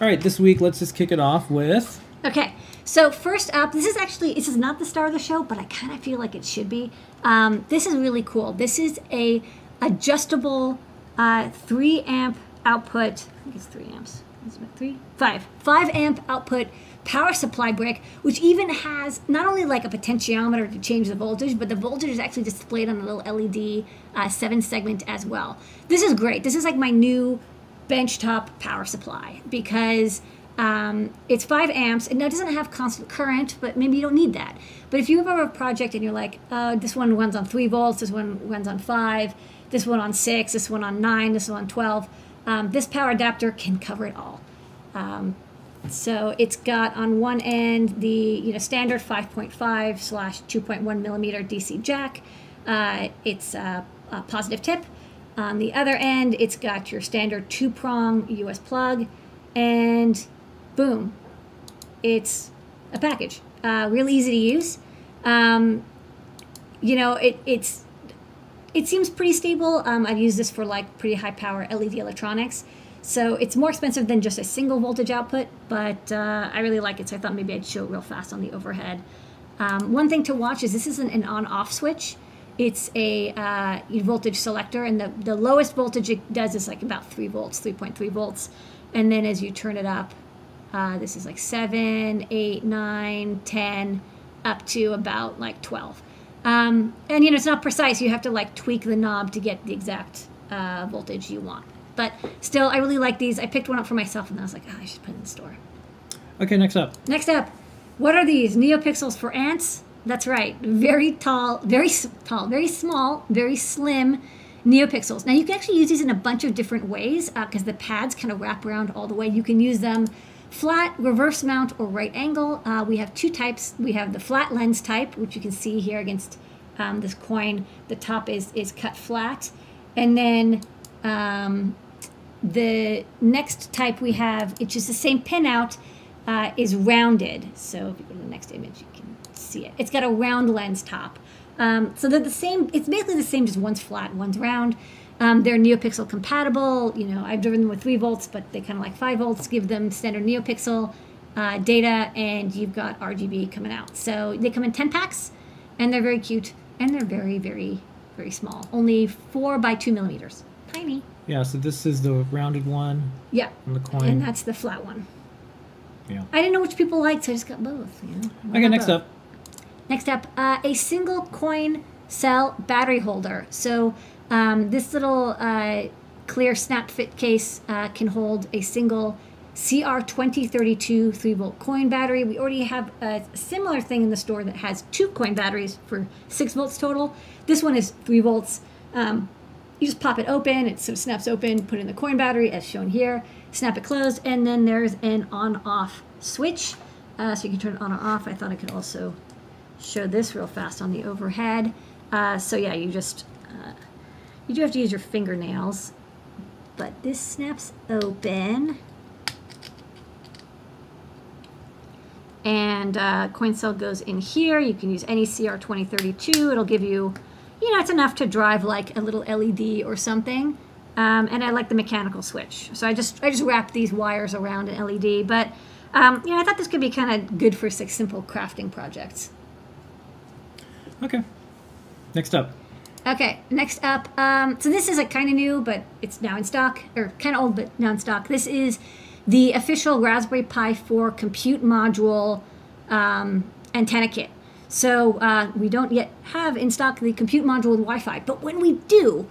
All right, this week, let's just kick it off with... Okay, so first up, this is not the star of the show, but I kind of feel like it should be. This is really cool. This is a adjustable 3-amp output. I think it's 3 amps. It's about 5 amp output power supply brick, which even has not only like a potentiometer to change the voltage, but the voltage is actually displayed on a little LED 7-segment as well. This is great. This is like my new benchtop power supply because it's 5 amps, and now it doesn't have constant current, but maybe you don't need that. But if you have a project and you're like, this one runs on 3 volts, this one runs on 5, this one on 6, this one on 9, this one on 12, this power adapter can cover it all. So it's got on one end the standard 5.5/2.1mm DC jack. It's a positive tip. On the other end, it's got your standard 2-prong US plug, and boom, it's a package. Real easy to use. It seems pretty stable. I've used this for like pretty high power LED electronics. So it's more expensive than just a single voltage output, but I really like it. So I thought maybe I'd show it real fast on the overhead. One thing to watch is this isn't an on-off switch. It's a voltage selector, and the lowest voltage it does is like about 3 volts, 3.3 volts. And then as you turn it up, this is like 7, 8, 9, 10, up to about like 12. And it's not precise. You have to like tweak the knob to get the exact voltage you want. But still, I really like these. I picked one up for myself, and I was like, I should put it in the store. Okay, next up. Next up, what are these? NeoPixels for ants? That's right. Very small, very slim NeoPixels. Now, you can actually use these in a bunch of different ways because the pads kind of wrap around all the way. You can use them flat, reverse mount, or right angle. We have two types. We have the flat lens type, which you can see here against this coin. The top is cut flat. And then the next type we have, it's just the same pinout, is rounded. So if you go to the next image, you can see it. It's got a round lens top. So they're the same. It's basically the same, just one's flat, one's round. They're NeoPixel compatible. I've driven them with 3 volts, but they kind of like 5 volts. Give them standard NeoPixel data, and you've got RGB coming out. So they come in 10 packs, and they're very cute, and they're very, very, very small. Only 4 by 2 millimeters. Tiny. Yeah. So this is the rounded one. Yeah. On the coin. And that's the flat one. Yeah. I didn't know which people liked, so I just got both. Okay. Next up. Next up, a single coin cell battery holder. So this little clear snap fit case can hold a single CR2032 3-volt coin battery. We already have a similar thing in the store that has 2 coin batteries for 6 volts total. This one is 3 volts. You just pop it open, it sort of snaps open, put in the coin battery as shown here, snap it closed, and then there's an on-off switch. So you can turn it on or off. I thought I could also show this real fast on the overhead. So yeah, you just, you do have to use your fingernails, but this snaps open. And coin cell goes in here. You can use any CR2032. It'll give you, it's enough to drive like a little LED or something. And I like the mechanical switch. So I just wrap these wires around an LED, but I thought this could be kind of good for simple crafting projects. Okay. Next up. Okay. Next up. So this is kind of new, but it's now in stock, or kind of old, but now in stock. This is the official Raspberry Pi 4 compute module antenna kit. So we don't yet have in stock the compute module with Wi-Fi, but when we do,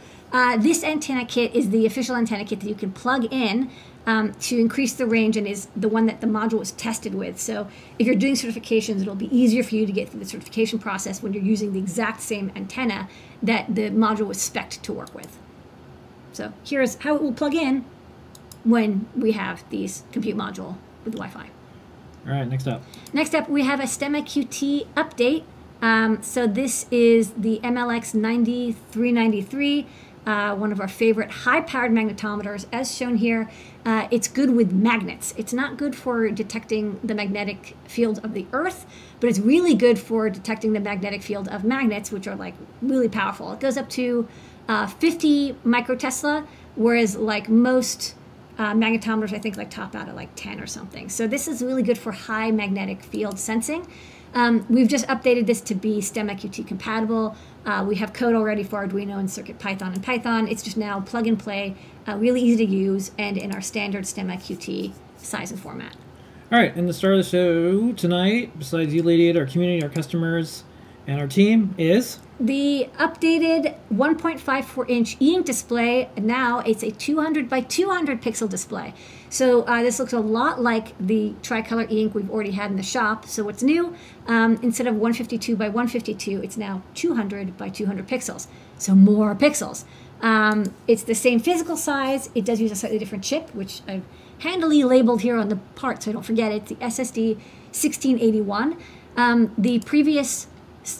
this antenna kit is the official antenna kit that you can plug in to increase the range, and is the one that the module is tested with. So if you're doing certifications, it'll be easier for you to get through the certification process when you're using the exact same antenna that the module was spec'd to work with. So here's how it will plug in when we have these compute module with Wi-Fi. All right, next up. Next up, we have a STEMMA QT update. So this is the MLX90393. One of our favorite high-powered magnetometers, as shown here. It's good with magnets. It's not good for detecting the magnetic field of the Earth, but it's really good for detecting the magnetic field of magnets, which are like really powerful. It goes up to 50 microtesla, whereas like most magnetometers, I think, like top out at like 10 or something. So this is really good for high magnetic field sensing. We've just updated this to be STEMMA QT compatible. We have code already for Arduino and CircuitPython and Python. It's just now plug and play, really easy to use, and in our standard STEMMA QT size and format. All right, and the star of the show tonight, besides you, Lady, our community, our customers, and our team, is the updated 1.54-inch e-ink display. Now it's a 200 by 200 pixel display. So this looks a lot like the tricolor e-ink we've already had in the shop. So what's new? Instead of 152 by 152, it's now 200 by 200 pixels. So more pixels. It's the same physical size. It does use a slightly different chip, which I've handily labeled here on the part so I don't forget it. It's the SSD1681. The previous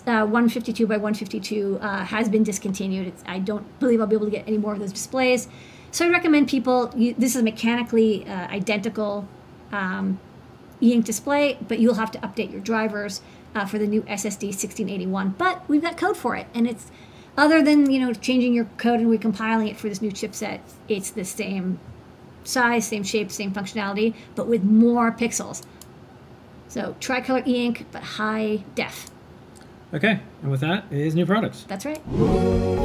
152 by 152 has been discontinued. I don't believe I'll be able to get any more of those displays. So I recommend people, this is mechanically identical e-ink display, but you'll have to update your drivers for the new SSD 1681. But we've got code for it, and it's, other than, you know, changing your code and recompiling it for this new chipset, it's the same size, same shape, same functionality, but with more pixels. So tricolor e-ink, but high def. Okay, and with that is new products. That's right.